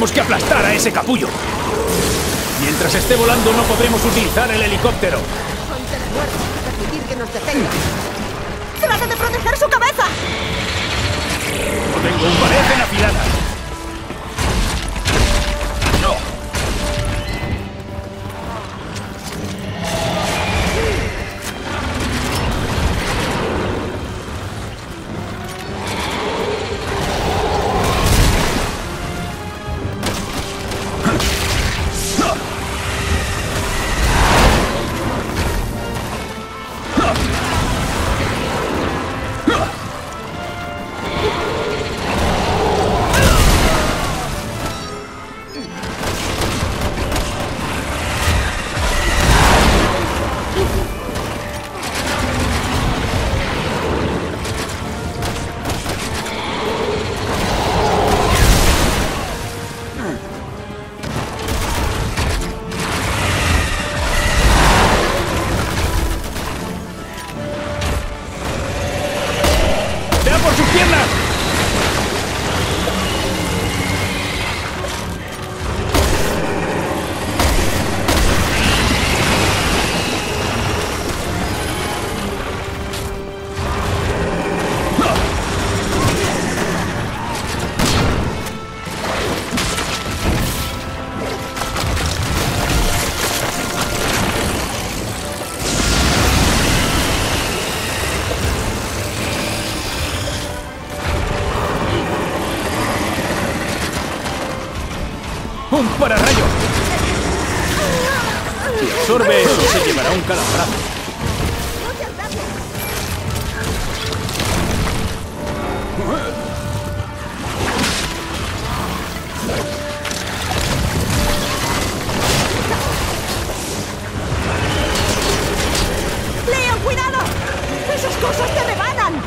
Tenemos que aplastar a ese capullo. Mientras esté volando no podremos utilizar el helicóptero. Ponte de muerte y permitir que nos detenga. ¡Trata de proteger su cabeza! No tengo un pared en afilada. ¡No! ¡Un pararrayo! Si absorbe eso, se llevará un calambrazo. ¡Muchas gracias! ¡Leon, cuidado! ¡Esas cosas te rebanan!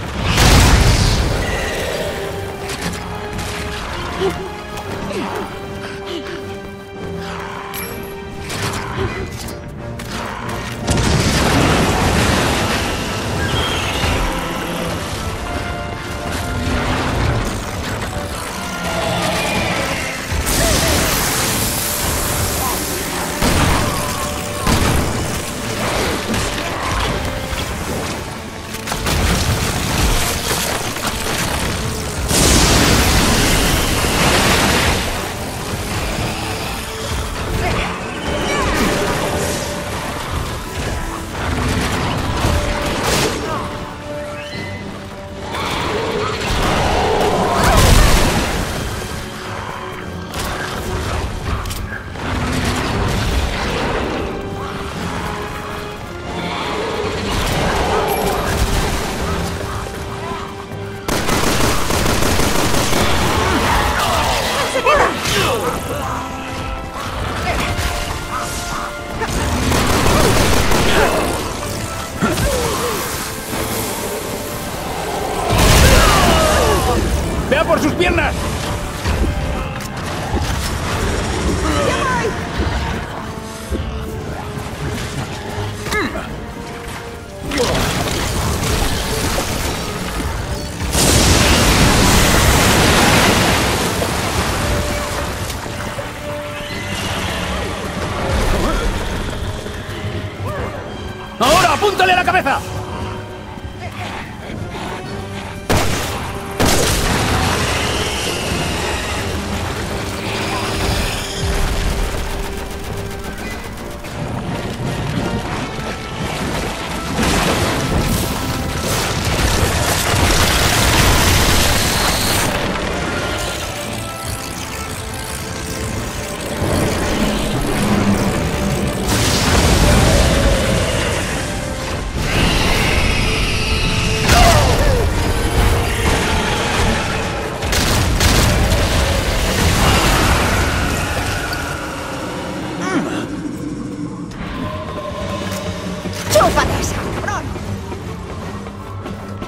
¡Apúntale a la cabeza!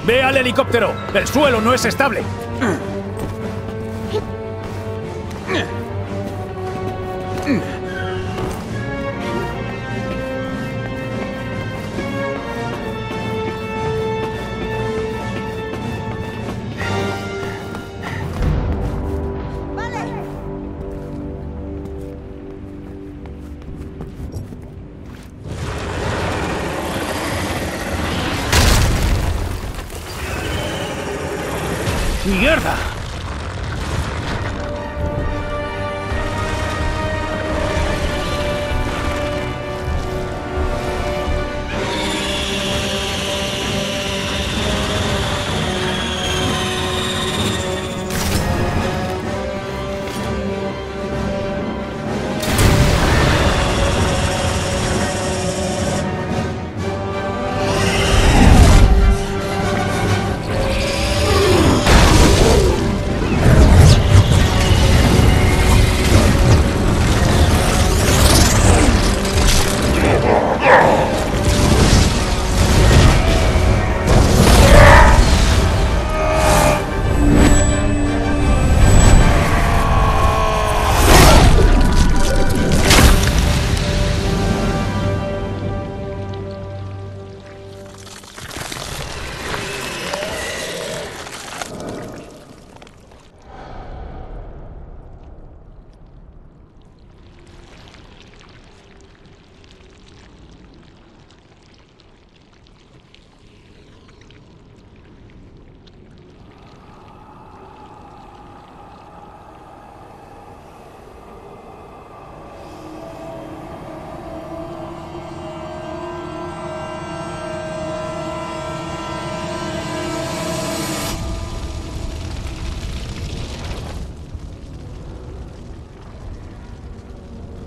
¡Ve al helicóptero! ¡El suelo no es estable! ¡Vale! ¡Mierda!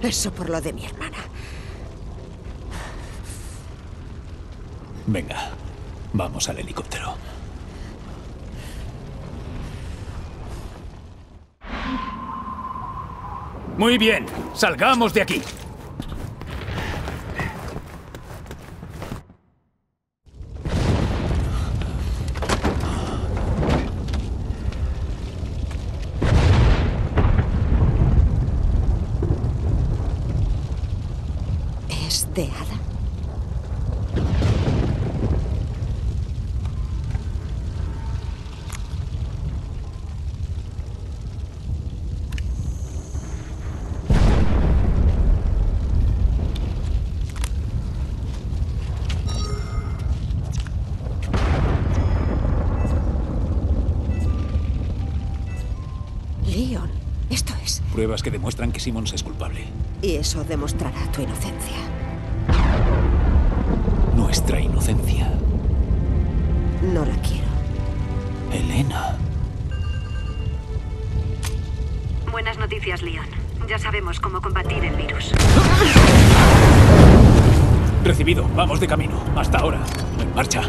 Eso por lo de mi hermana. Venga, vamos al helicóptero. Muy bien, salgamos de aquí. Leon, esto es... Pruebas que demuestran que Simmons es culpable. Y eso demostrará tu inocencia. Nuestra inocencia. No la quiero. Helena. Buenas noticias, Leon. Ya sabemos cómo combatir el virus. Recibido. Vamos de camino. Hasta ahora. En marcha.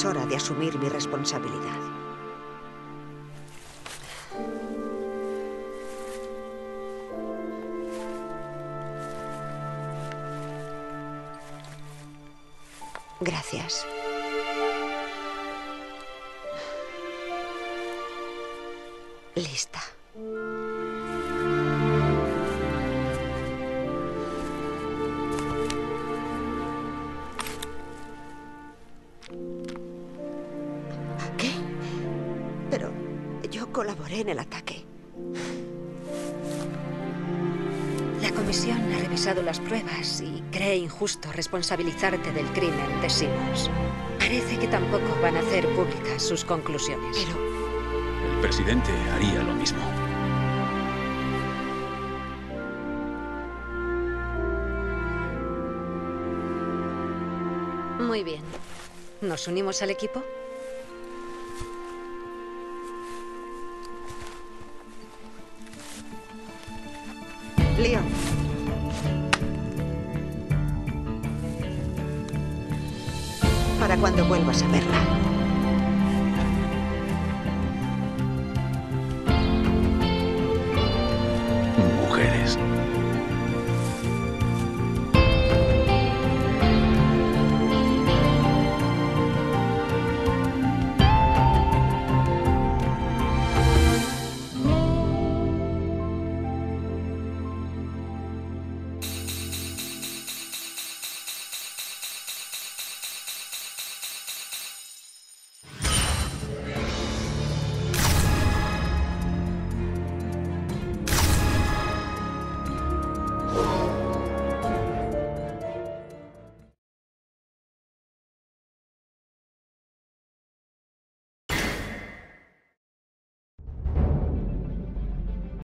es hora de asumir mi responsabilidad. Gracias. Lista. ¿Qué? Pero yo colaboré en el ataque. La comisión ha revisado las pruebas y cree injusto responsabilizarte del crimen de Simmons. Parece que tampoco van a hacer públicas sus conclusiones. Pero... el presidente haría lo mismo. Muy bien. ¿Nos unimos al equipo? Leon. Para cuando vuelvas a verla.